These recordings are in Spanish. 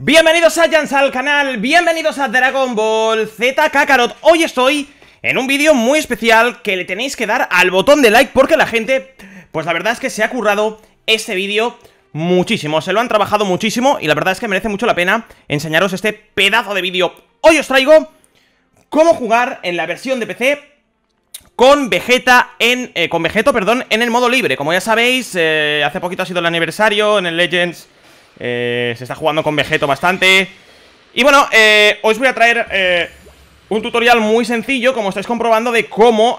Bienvenidos Saiyans al canal, bienvenidos a Dragon Ball Z Kakarot. Hoy estoy en un vídeo muy especial que le tenéis que dar al botón de like porque la gente, pues la verdad es que se ha currado este vídeo muchísimo. Se lo han trabajado muchísimo y la verdad es que merece mucho la pena enseñaros este pedazo de vídeo. Hoy os traigo cómo jugar en la versión de PC con Vegetto, en el modo libre. Como ya sabéis, hace poquito ha sido el aniversario en el Legends. Se está jugando con Vegetto bastante. Y bueno, hoy os voy a traer un tutorial muy sencillo, como estáis comprobando, de cómo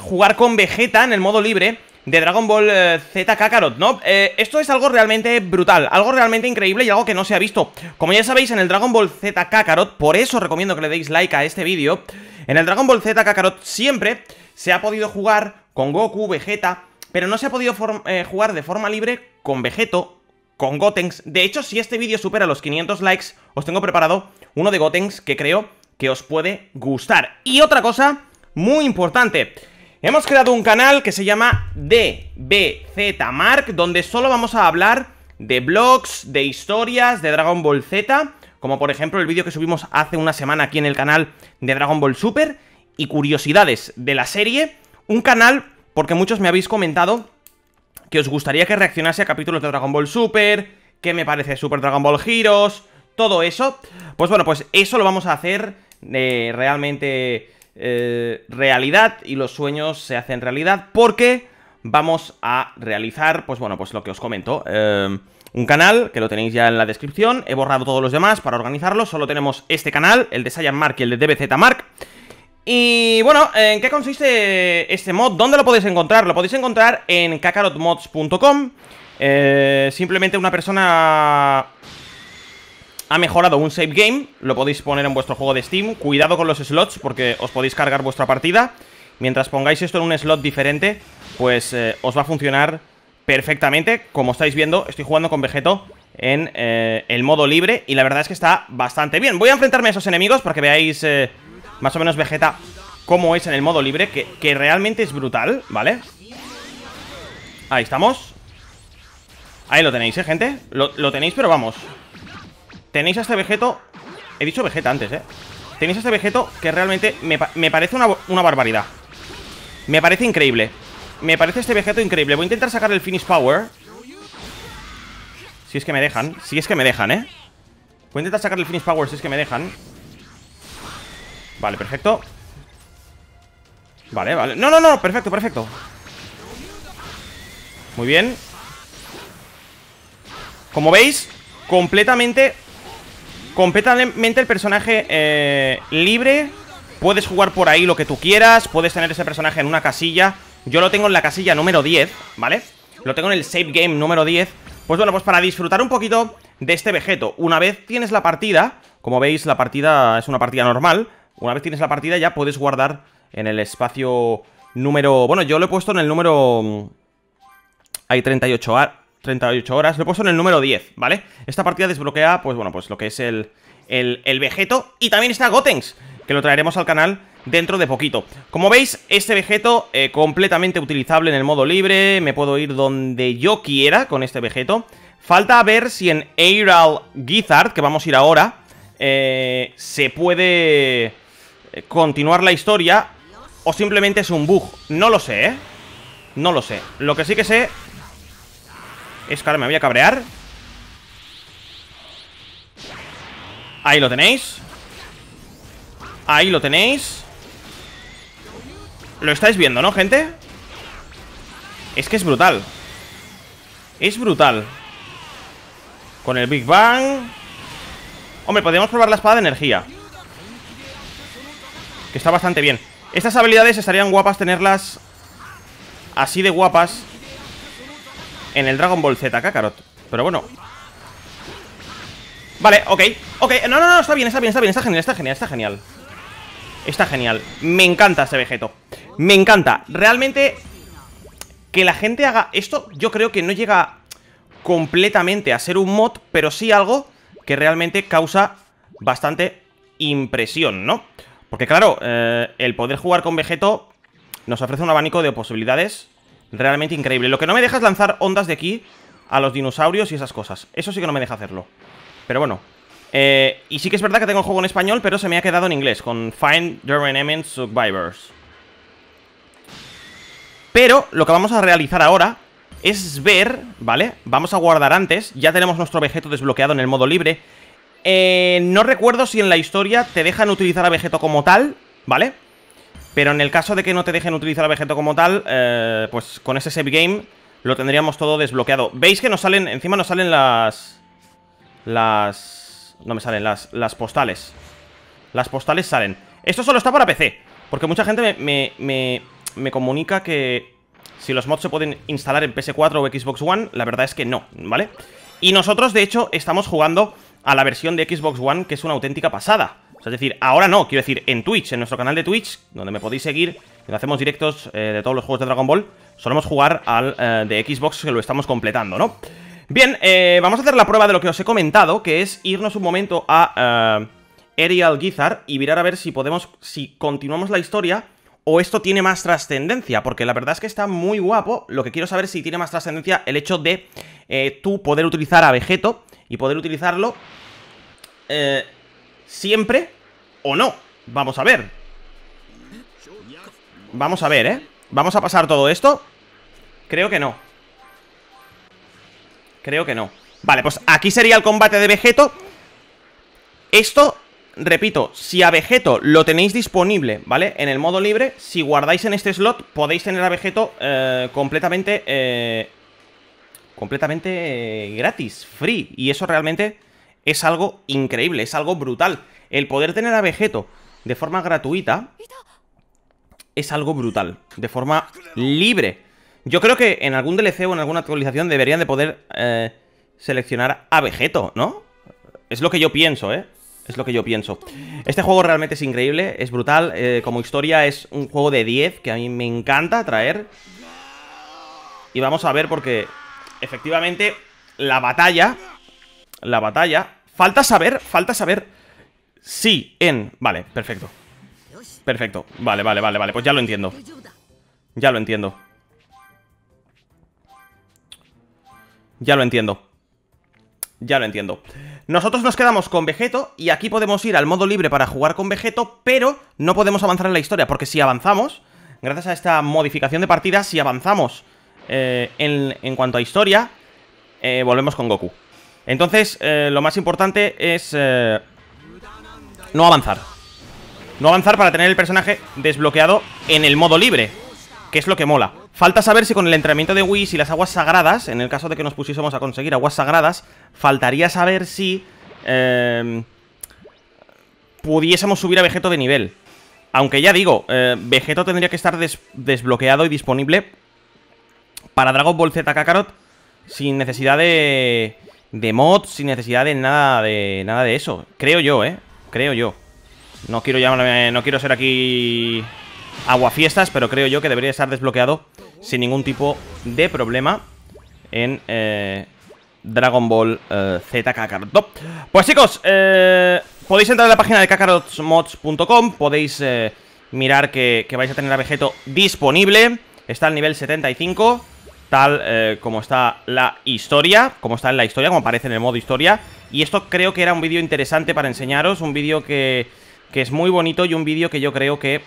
jugar con Vegeta en el modo libre de Dragon Ball Z Kakarot, ¿no? Esto es algo realmente brutal, algo realmente increíble y algo que no se ha visto. Como ya sabéis, en el Dragon Ball Z Kakarot, por eso os recomiendo que le deis like a este vídeo. En el Dragon Ball Z Kakarot siempre se ha podido jugar con Goku, Vegeta, pero no se ha podido jugar de forma libre con Vegetto, con Gotenks. De hecho, si este vídeo supera los 500 likes, os tengo preparado uno de Gotenks que creo que os puede gustar. Y otra cosa muy importante, hemos creado un canal que se llama DBZ Mark, donde solo vamos a hablar de blogs, de historias, de Dragon Ball Z, como por ejemplo el vídeo que subimos hace una semana aquí en el canal de Dragon Ball Super, y curiosidades de la serie. Un canal, porque muchos me habéis comentado que os gustaría que reaccionase a capítulos de Dragon Ball Super, que me parece Super Dragon Ball Heroes, todo eso. Pues bueno, pues eso lo vamos a hacer realmente realidad, y los sueños se hacen realidad porque vamos a realizar, pues bueno, pues lo que os comento. Un canal que lo tenéis ya en la descripción, he borrado todos los demás para organizarlo, solo tenemos este canal, el de Saiyan Mark y el de DBZ Mark. Y bueno, ¿en qué consiste este mod? ¿Dónde lo podéis encontrar? Lo podéis encontrar en kakarotmods.com. Simplemente una persona ha mejorado un save game, lo podéis poner en vuestro juego de Steam. Cuidado con los slots porque os podéis cargar vuestra partida. Mientras pongáis esto en un slot diferente, pues os va a funcionar perfectamente. Como estáis viendo, estoy jugando con Vegetto en el modo libre y la verdad es que está bastante bien. Voy a enfrentarme a esos enemigos para que veáis más o menos Vegeta como es en el modo libre, que realmente es brutal, ¿vale? Ahí estamos. Ahí lo tenéis, gente. Lo tenéis, pero vamos. Tenéis a este Vegetto. He dicho Vegeta antes, Tenéis a este Vegetto que realmente me parece una barbaridad. Me parece increíble. Me parece este Vegetto increíble. Voy a intentar sacar el finish power. Si es que me dejan. Si es que me dejan, Voy a intentar sacar el finish power si es que me dejan. Vale, perfecto. Vale. No, perfecto. Muy bien. Como veis, completamente el personaje libre. Puedes jugar por ahí lo que tú quieras. Puedes tener ese personaje en una casilla. Yo lo tengo en la casilla número 10, ¿vale? Lo tengo en el save game número 10. Pues bueno, pues para disfrutar un poquito de este Vegetto. Una vez tienes la partida, como veis, la partida es una partida normal. Una vez tienes la partida ya puedes guardar en el espacio número... Bueno, yo lo he puesto en el número... Hay 38 horas. Lo he puesto en el número 10, ¿vale? Esta partida desbloquea, pues bueno, pues lo que es el Vegetto. Y también está Gotenks, que lo traeremos al canal dentro de poquito. Como veis, este Vegetto completamente utilizable en el modo libre. Me puedo ir donde yo quiera con este Vegetto. Falta ver si en Aerial Gizzard, que vamos a ir ahora, se puede continuar la historia o simplemente es un bug. No lo sé, No lo sé. Lo que sí que sé es que ahora me voy a cabrear. Ahí lo tenéis. Ahí lo tenéis. Lo estáis viendo, ¿no, gente? Es que es brutal. Es brutal. Con el Big Bang... Hombre, podríamos probar la espada de energía, que está bastante bien. Estas habilidades estarían guapas tenerlas así de guapas en el Dragon Ball Z Kakarot. Pero bueno. Vale, ok. No, está bien. Está genial. Está genial. Me encanta este Vegetto. Me encanta. Realmente, que la gente haga esto, yo creo que no llega completamente a ser un mod, pero sí algo que realmente causa bastante impresión, ¿no? Porque claro, el poder jugar con Vegetto nos ofrece un abanico de posibilidades realmente increíble. Lo que no me deja es lanzar ondas de ki a los dinosaurios y esas cosas. Eso sí que no me deja hacerlo. Pero bueno. Y sí que es verdad que tengo el juego en español, pero se me ha quedado en inglés, con Find the Remaining Survivors. Pero lo que vamos a realizar ahora es ver, ¿vale? Vamos a guardar antes, ya tenemos nuestro Vegetto desbloqueado en el modo libre. No recuerdo si en la historia te dejan utilizar a Vegetto como tal, ¿vale? Pero en el caso de que no te dejen utilizar a Vegetto como tal, pues con ese save game lo tendríamos todo desbloqueado. ¿Veis que nos salen, encima nos salen no me salen, las postales. Las postales salen. Esto solo está para PC, porque mucha gente me comunica que si los mods se pueden instalar en PS4 o Xbox One. La verdad es que no, ¿vale? Y nosotros, de hecho, estamos jugando a la versión de Xbox One, que es una auténtica pasada. O sea, es decir, ahora no, quiero decir, en Twitch, en nuestro canal de Twitch, donde me podéis seguir, donde hacemos directos de todos los juegos de Dragon Ball, solemos jugar al de Xbox, que lo estamos completando, ¿no? Bien, vamos a hacer la prueba de lo que os he comentado, que es irnos un momento a Aerial Gizzard y mirar a ver si podemos, si continuamos la historia o esto tiene más trascendencia, porque la verdad es que está muy guapo. Lo que quiero saber es si tiene más trascendencia el hecho de tú poder utilizar a Vegetto y poder utilizarlo siempre o no. Vamos a ver. Vamos a ver, ¿eh? ¿Vamos a pasar todo esto? Creo que no. Creo que no. Vale, pues aquí sería el combate de Vegetto. Esto, repito, si a Vegetto lo tenéis disponible, ¿vale? En el modo libre, si guardáis en este slot, podéis tener a Vegetto completamente gratis, free. Y eso realmente es algo increíble, es algo brutal. El poder tener a Vegetto de forma gratuita es algo brutal, de forma libre. Yo creo que en algún DLC o en alguna actualización deberían de poder seleccionar a Vegetto, ¿no? Es lo que yo pienso, ¿eh? Es lo que yo pienso. Este juego realmente es increíble, es brutal. Como historia es un juego de 10 que a mí me encanta traer. Y vamos a ver porque, efectivamente, la batalla... Falta saber si en... Vale, perfecto. Perfecto. Vale. Pues ya lo entiendo. Ya lo entiendo. Nosotros nos quedamos con Vegetto y aquí podemos ir al modo libre para jugar con Vegetto, pero no podemos avanzar en la historia, porque si avanzamos, gracias a esta modificación de partida, si avanzamos en cuanto a historia, volvemos con Goku. Entonces, lo más importante es no avanzar. No avanzar para tener el personaje desbloqueado en el modo libre, que es lo que mola. Falta saber si con el entrenamiento de Whis y las aguas sagradas, en el caso de que nos pusiésemos a conseguir aguas sagradas, faltaría saber si pudiésemos subir a Vegetto de nivel. Aunque ya digo, Vegetto tendría que estar desbloqueado y disponible para Dragon Ball Z Kakarot sin necesidad de mods, sin necesidad de nada de eso. Creo yo, creo yo. No quiero llamarme, no quiero ser aquí aguafiestas, pero creo yo que debería estar desbloqueado sin ningún tipo de problema en Dragon Ball Z Kakarot. Pues chicos, podéis entrar a la página de kakarotmods.com. Podéis mirar que vais a tener a Vegetto disponible. Está al nivel 75, tal como está la historia, como aparece en el modo historia. Y esto creo que era un vídeo interesante para enseñaros, un vídeo que es muy bonito y un vídeo que yo creo que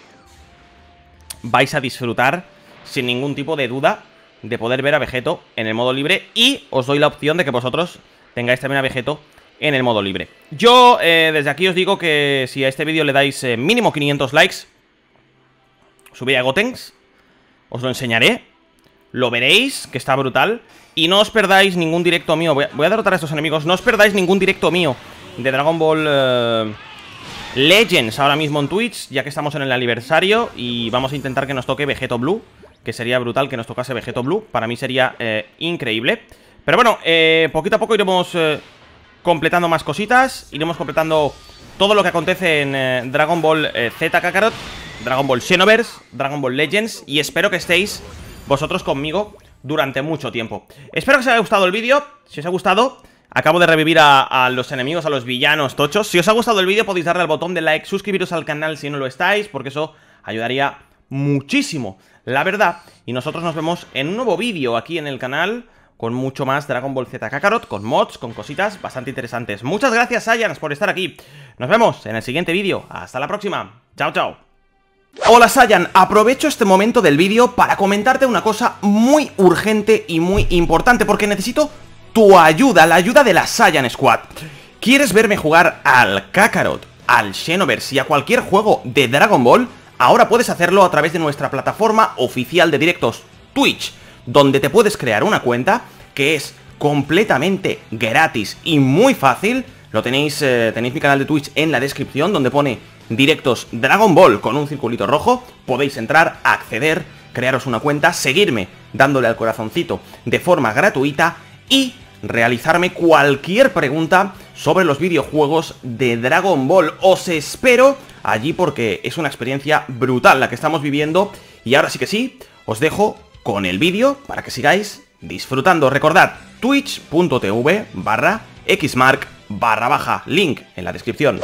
vais a disfrutar sin ningún tipo de duda de poder ver a Vegetto en el modo libre. Y os doy la opción de que vosotros tengáis también a Vegetto en el modo libre. Yo desde aquí os digo que si a este vídeo le dais mínimo 500 likes, subiré a Gotenks, os lo enseñaré, lo veréis, que está brutal. Y no os perdáis ningún directo mío. Voy a derrotar a estos enemigos. No os perdáis ningún directo mío de Dragon Ball Legends ahora mismo en Twitch, ya que estamos en el aniversario. Y vamos a intentar que nos toque Vegetto Blue, que sería brutal que nos tocase Vegetto Blue. Para mí sería increíble. Pero bueno, poquito a poco iremos completando más cositas. Iremos completando todo lo que acontece en Dragon Ball Z Kakarot, Dragon Ball Xenoverse, Dragon Ball Legends. Y espero que estéis vosotros conmigo durante mucho tiempo. Espero que os haya gustado el vídeo. Si os ha gustado... Acabo de revivir a los enemigos, a los villanos tochos. Si os ha gustado el vídeo podéis darle al botón de like, suscribiros al canal si no lo estáis, porque eso ayudaría muchísimo, la verdad. Y nosotros nos vemos en un nuevo vídeo aquí en el canal con mucho más Dragon Ball Z Kakarot, con mods, con cositas bastante interesantes. Muchas gracias, Saiyans, por estar aquí. Nos vemos en el siguiente vídeo. Hasta la próxima. Chao, chao. Hola Saiyan, aprovecho este momento del vídeo para comentarte una cosa muy urgente y muy importante, porque necesito tu ayuda, la ayuda de la Saiyan Squad. ¿Quieres verme jugar al Kakarot, al Xenoverse y a cualquier juego de Dragon Ball? Ahora puedes hacerlo a través de nuestra plataforma oficial de directos, Twitch, donde te puedes crear una cuenta que es completamente gratis y muy fácil. Lo tenéis, tenéis mi canal de Twitch en la descripción, donde pone directos Dragon Ball con un circulito rojo. Podéis entrar, acceder, crearos una cuenta, seguirme dándole al corazoncito de forma gratuita y realizarme cualquier pregunta sobre los videojuegos de Dragon Ball. Os espero allí porque es una experiencia brutal la que estamos viviendo. Y ahora sí que sí, os dejo con el vídeo para que sigáis disfrutando. Recordad, twitch.tv/xmark/link en la descripción.